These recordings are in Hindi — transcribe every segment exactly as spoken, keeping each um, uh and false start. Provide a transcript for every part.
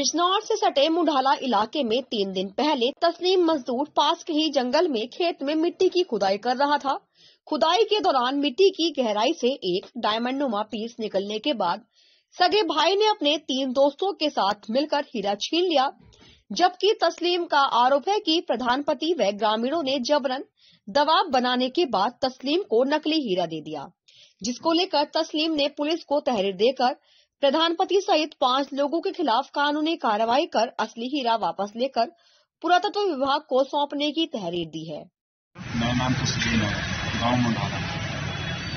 बिजनौर से सटे मुंढाला इलाके में तीन दिन पहले तस्लीम मजदूर पास के ही जंगल में खेत में मिट्टी की खुदाई कर रहा था। खुदाई के दौरान मिट्टी की गहराई से एक डायमंड नुमा पीस निकलने के बाद सगे भाई ने अपने तीन दोस्तों के साथ मिलकर हीरा छीन लिया, जबकि तस्लीम का आरोप है कि प्रधानपति व ग्रामीणों ने जबरन दबाव बनाने के बाद तस्लीम को नकली हीरा दे दिया, जिसको लेकर तस्लीम ने पुलिस को तहरीर देकर प्रधानपति सहित पांच लोगों के खिलाफ कानूनी कार्रवाई कर असली हीरा वापस लेकर पुरातत्व विभाग को सौंपने की तहरीर दी है। मेरा नाम तस्कीन है, गांव मुंढाला,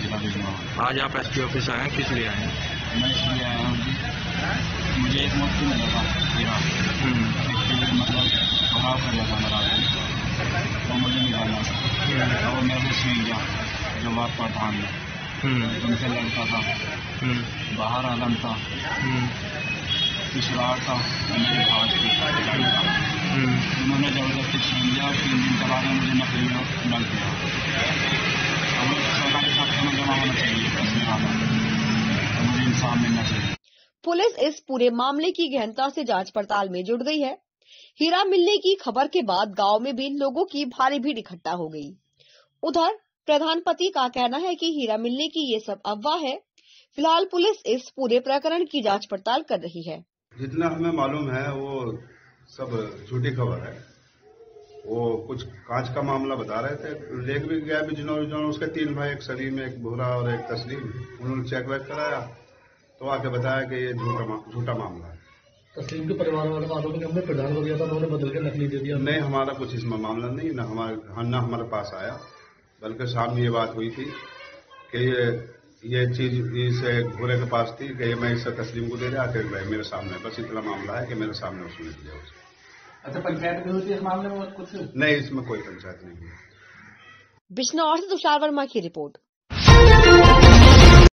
जिला बिजनौर। आज आप एसपी ऑफिस आए हैं, किस लिए आए हैं? मैं इसलिए आया हूँ कि मुझे एक मुफ्त में लगा हीरा, मतलब प्रभाव कर रहा था मेरा, तो मुझे निकालना था और मैं भी सीख गया। जब आप प्रधान उनसे लड़ता था, बाहर आलम था, पिछड़ा था, मेरे हाथ उन्होंने जबरदस्ती छीन लिया। तीन दिन के बाद मुझे नकली लग गया। हमें सरकारी साक्ष्य में जमा होना चाहिए, मुझे इंसाफ मिलना चाहिए। पुलिस इस पूरे मामले की गहनता से जांच पड़ताल में जुट गई है। हीरा मिलने की खबर के बाद गांव में भी लोगों की भारी भीड़ इकट्ठा हो गई। उधर प्रधानपति का कहना है कि हीरा मिलने की ये सब अफवाह है। फिलहाल पुलिस इस पूरे प्रकरण की जांच पड़ताल कर रही है। जितना हमें मालूम है वो सब झूठी खबर है। वो कुछ कांच का मामला बता रहे थे, लेख भी गया बिजनौर बिजनौर उसके तीन भाई, एक सलीम, एक भूरा और एक तस्लीम। उन्होंने चेक वेक कराया तो आके बताया कि ये झूठा मामला है। तस्लीम के परिवार वालों का आरोप हमने प्रधान हो गया था, उन्होंने बदल के नकली दे दिया। नहीं, हमारा कुछ इसमें मामला नहीं, न हमारे न हमारे पास आया, बल्कि सामने ये बात हुई थी कि ये ये चीज इसे घोड़े के पास थी कि मैं इससे तस्लीम को दे रहा आखिर भाई मेरे सामने। बस इतना मामला है कि मेरे सामने उसने दिया उसे। अच्छा, पंचायत में होती इस मामले में कुछ नहीं? इसमें कोई पंचायत नहीं है। बिजनौर से तुषार वर्मा की रिपोर्ट।